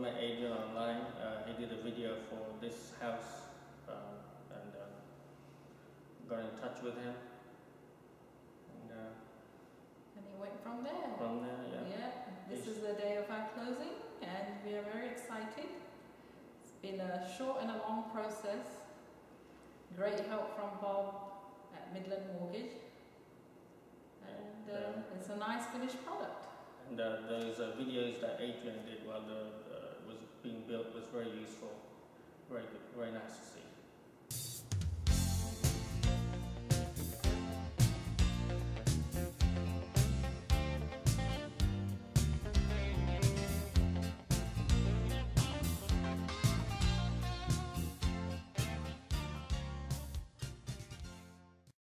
met Adrian online. He did a video for this house and got in touch with him. And he went from there. From there, yeah. Yeah. This is the day of our closing and we are very excited. It's been a short and a long process. Great help from Bob at Midland Mortgage. And it's a nice finished product. And those videos that Adrian did while it was being built was very useful, very good, very nice to see.